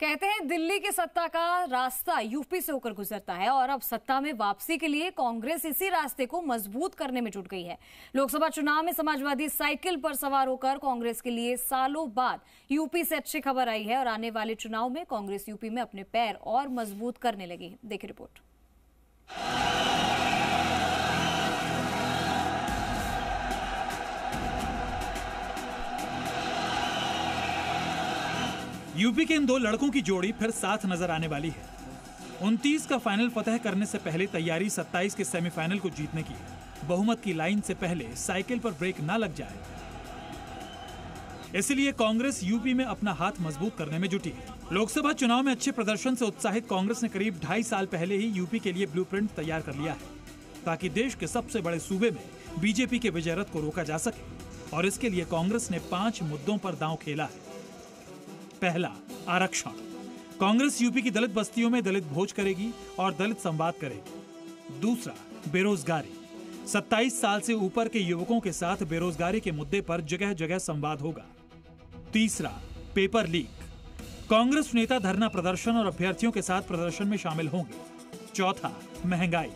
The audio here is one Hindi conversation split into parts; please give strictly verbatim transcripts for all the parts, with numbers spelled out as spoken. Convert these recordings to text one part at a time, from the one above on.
कहते हैं दिल्ली की सत्ता का रास्ता यूपी से होकर गुजरता है और अब सत्ता में वापसी के लिए कांग्रेस इसी रास्ते को मजबूत करने में जुट गई है। लोकसभा चुनाव में समाजवादी साइकिल पर सवार होकर कांग्रेस के लिए सालों बाद यूपी से अच्छी खबर आई है और आने वाले चुनाव में कांग्रेस यूपी में अपने पैर और मजबूत करने लगी है। देखिए रिपोर्ट। यूपी के इन दो लड़कों की जोड़ी फिर साथ नजर आने वाली है। उनतीस का फाइनल फतह करने से पहले तैयारी सत्ताईस के सेमीफाइनल को जीतने की है। बहुमत की लाइन से पहले साइकिल पर ब्रेक ना लग जाए, इसलिए कांग्रेस यूपी में अपना हाथ मजबूत करने में जुटी है। लोकसभा चुनाव में अच्छे प्रदर्शन से उत्साहित कांग्रेस ने करीब ढाई साल पहले ही यूपी के लिए ब्लूप्रिंट तैयार कर लिया है, ताकि देश के सबसे बड़े सूबे में बीजेपी के विजय रथ को रोका जा सके। और इसके लिए कांग्रेस ने पांच मुद्दों पर दांव खेला है। पहला, आरक्षण। कांग्रेस यूपी की दलित बस्तियों में दलित भोज करेगी और दलित संवाद करेगी। दूसरा, बेरोजगारी। सत्ताईस साल से ऊपर के युवकों के साथ बेरोजगारी के मुद्दे पर जगह जगह संवाद होगा। तीसरा, पेपर लीक। कांग्रेस नेता धरना प्रदर्शन और अभ्यर्थियों के साथ प्रदर्शन में शामिल होंगे। चौथा, महंगाई।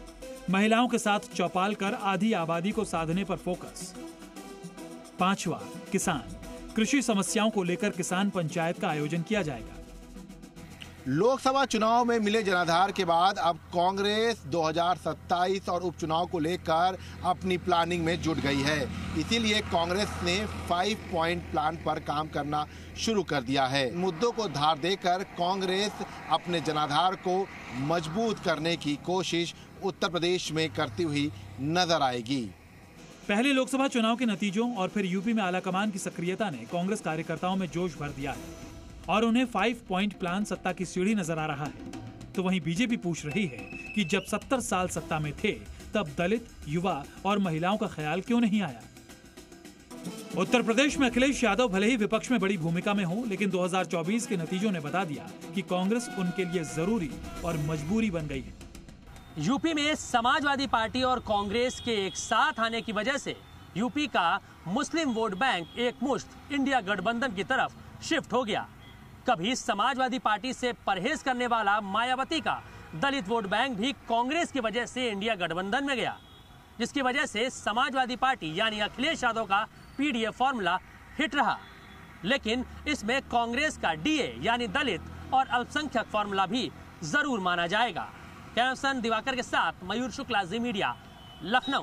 महिलाओं के साथ चौपाल कर आधी आबादी को साधने पर फोकस। पांचवा, किसान। कृषि समस्याओं को लेकर किसान पंचायत का आयोजन किया जाएगा। लोकसभा चुनाव में मिले जनाधार के बाद अब कांग्रेस दो हज़ार सत्ताईस और उपचुनाव को लेकर अपनी प्लानिंग में जुट गई है। इसीलिए कांग्रेस ने फाइव पॉइंट प्लान पर काम करना शुरू कर दिया है। मुद्दों को धार देकर कांग्रेस अपने जनाधार को मजबूत करने की कोशिश उत्तर प्रदेश में करती हुई नजर आएगी। पहले लोकसभा चुनाव के नतीजों और फिर यूपी में आलाकमान की सक्रियता ने कांग्रेस कार्यकर्ताओं में जोश भर दिया है और उन्हें फाइव पॉइंट प्लान सत्ता की सीढ़ी नजर आ रहा है। तो वहीं बीजेपी पूछ रही है कि जब सत्तर साल सत्ता में थे तब दलित, युवा और महिलाओं का ख्याल क्यों नहीं आया। उत्तर प्रदेश में अखिलेश यादव भले ही विपक्ष में बड़ी भूमिका में हो, लेकिन दो हजार चौबीस के नतीजों ने बता दिया कि कांग्रेस उनके लिए जरूरी और मजबूरी बन गई है। यूपी में समाजवादी पार्टी और कांग्रेस के एक साथ आने की वजह से यूपी का मुस्लिम वोट बैंक एकमुश्त इंडिया गठबंधन की तरफ शिफ्ट हो गया। कभी समाजवादी पार्टी से परहेज करने वाला मायावती का दलित वोट बैंक भी कांग्रेस की वजह से इंडिया गठबंधन में गया, जिसकी वजह से समाजवादी पार्टी यानी अखिलेश यादव का पीडीए फॉर्मूला हिट रहा। लेकिन इसमें कांग्रेस का डीए यानी दलित और अल्पसंख्यक फॉर्मूला भी जरूर माना जाएगा। कैमसन दिवाकर के साथ मयूर शुक्ला, जी मीडिया, लखनऊ।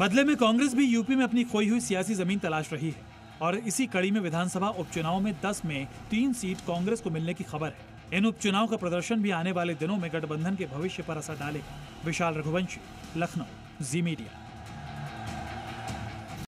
बदले में कांग्रेस भी यूपी में अपनी खोई हुई सियासी जमीन तलाश रही है और इसी कड़ी में विधानसभा उपचुनाव में दस में तीन सीट कांग्रेस को मिलने की खबर है। इन उपचुनाव का प्रदर्शन भी आने वाले दिनों में गठबंधन के भविष्य पर असर डालेगा। विशाल रघुवंशी, लखनऊ, जी मीडिया।